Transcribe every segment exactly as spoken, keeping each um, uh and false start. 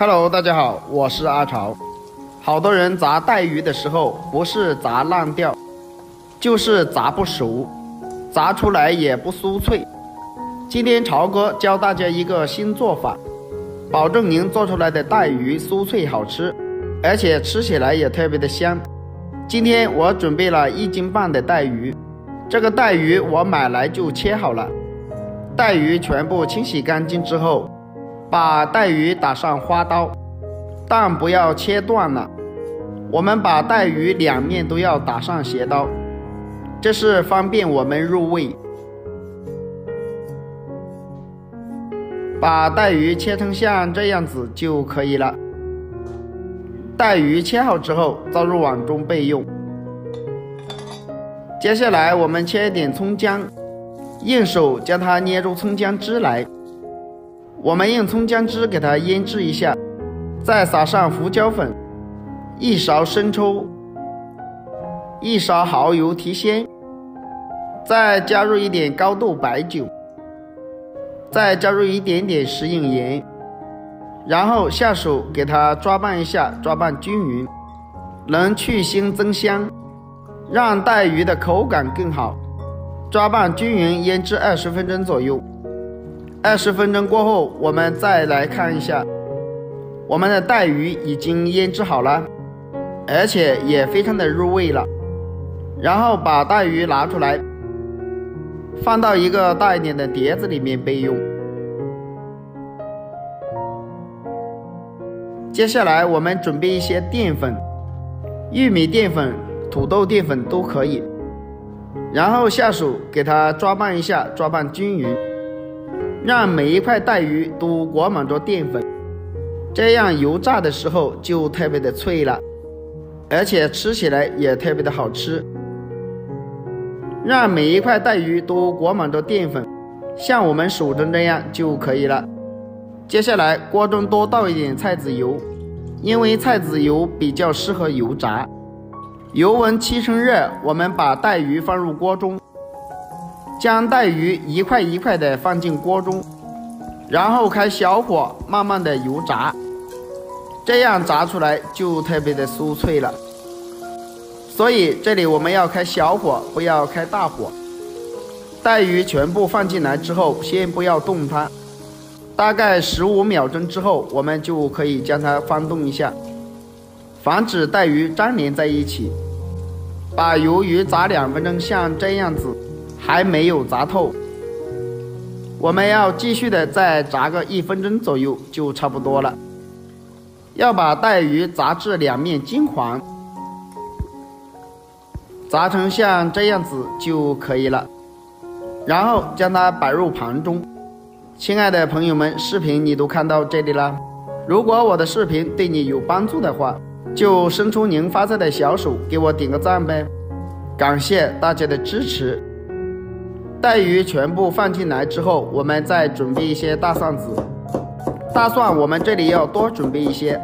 Hello， 大家好，我是阿潮。好多人炸带鱼的时候，不是炸烂掉，就是炸不熟，炸出来也不酥脆。今天潮哥教大家一个新做法，保证您做出来的带鱼酥脆好吃，而且吃起来也特别的香。今天我准备了一斤半的带鱼，这个带鱼我买来就切好了。 带鱼全部清洗干净之后，把带鱼打上花刀，但不要切断了。我们把带鱼两面都要打上斜刀，这是方便我们入味。把带鱼切成像这样子就可以了。带鱼切好之后，倒入碗中备用。接下来我们切一点葱姜。 用手将它捏出葱姜汁来，我们用葱姜汁给它腌制一下，再撒上胡椒粉、一勺生抽、一勺蚝油提鲜，再加入一点高度白酒，再加入一点点食用盐，然后下手给它抓拌一下，抓拌均匀，能去腥增香，让带鱼的口感更好。 抓拌均匀，腌制二十分钟左右。二十分钟过后，我们再来看一下，我们的带鱼已经腌制好了，而且也非常的入味了。然后把带鱼拿出来，放到一个大一点的碟子里面备用。接下来我们准备一些淀粉，玉米淀粉、土豆淀粉都可以。 然后下手给它抓拌一下，抓拌均匀，让每一块带鱼都裹满着淀粉，这样油炸的时候就特别的脆了，而且吃起来也特别的好吃。让每一块带鱼都裹满着淀粉，像我们手中这样就可以了。接下来锅中多倒一点菜籽油，因为菜籽油比较适合油炸。 油温七成热，我们把带鱼放入锅中，将带鱼一块一块的放进锅中，然后开小火慢慢的油炸，这样炸出来就特别的酥脆了。所以这里我们要开小火，不要开大火。带鱼全部放进来之后，先不要动它，大概十五秒钟之后，我们就可以将它翻动一下。 防止带鱼粘连在一起，把鱿鱼炸两分钟，像这样子，还没有炸透。我们要继续的再炸个一分钟左右就差不多了。要把带鱼炸至两面金黄，炸成像这样子就可以了。然后将它摆入盘中。亲爱的朋友们，视频你都看到这里了。如果我的视频对你有帮助的话， 就伸出您发财的小手，给我点个赞呗！感谢大家的支持。带鱼全部放进来之后，我们再准备一些大蒜子。大蒜我们这里要多准备一些。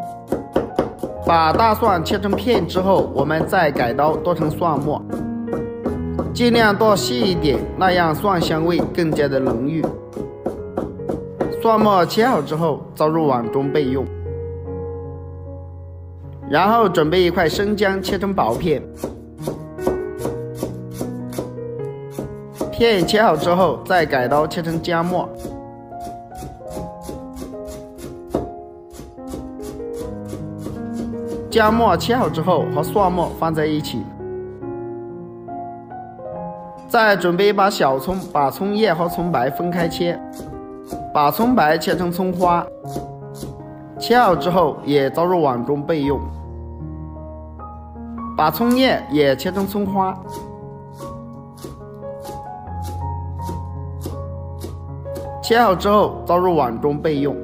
把大蒜切成片之后，我们再改刀剁成蒜末，尽量剁细一点，那样蒜香味更加的浓郁。蒜末切好之后，倒入碗中备用。 然后准备一块生姜，切成薄片。片切好之后，再改刀切成姜末。姜末切好之后，和蒜末放在一起。再准备一把小葱，把葱叶和葱白分开切，把葱白切成葱花。 切好之后也倒入碗中备用，把葱叶也切成葱花，切好之后倒入碗中备用。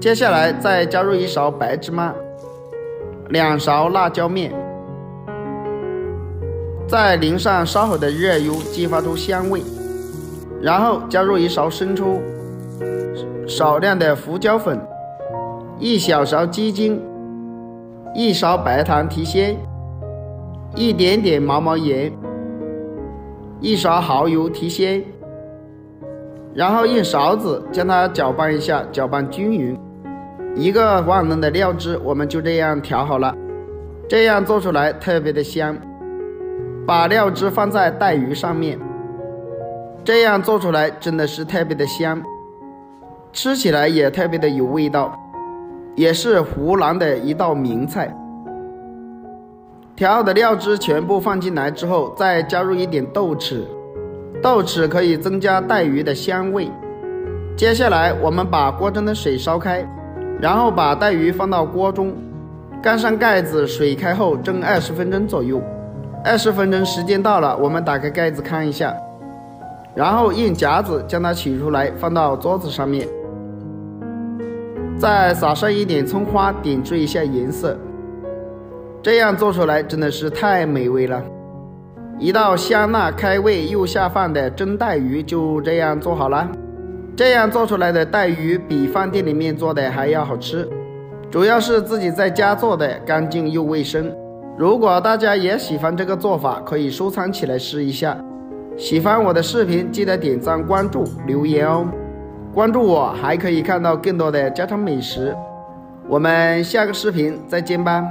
接下来再加入一勺白芝麻，两勺辣椒面，再淋上烧好的热油，激发出香味，然后加入一勺生抽。 少量的胡椒粉，一小勺鸡精，一勺白糖提鲜，一点点毛毛盐，一勺蚝油提鲜，然后用勺子将它搅拌一下，搅拌均匀。一个万能的料汁，我们就这样调好了，这样做出来特别的香。把料汁放在带鱼上面，这样做出来真的是特别的香，吃起来也特别的有味道，也是湖南的一道名菜。调好的料汁全部放进来之后，再加入一点豆豉，豆豉可以增加带鱼的香味。接下来我们把锅中的水烧开，然后把带鱼放到锅中，盖上盖子，水开后蒸二十分钟左右。二十分钟时间到了，我们打开盖子看一下，然后用夹子将它取出来，放到桌子上面，再撒上一点葱花，点缀一下颜色。这样做出来真的是太美味了，一道香辣开胃又下饭的蒸带鱼就这样做好了。这样做出来的带鱼比饭店里面做的还要好吃，主要是自己在家做的，干净又卫生。如果大家也喜欢这个做法，可以收藏起来试一下。喜欢我的视频，记得点赞、关注、留言哦。关注我还可以看到更多的家常美食。我们下个视频再见吧。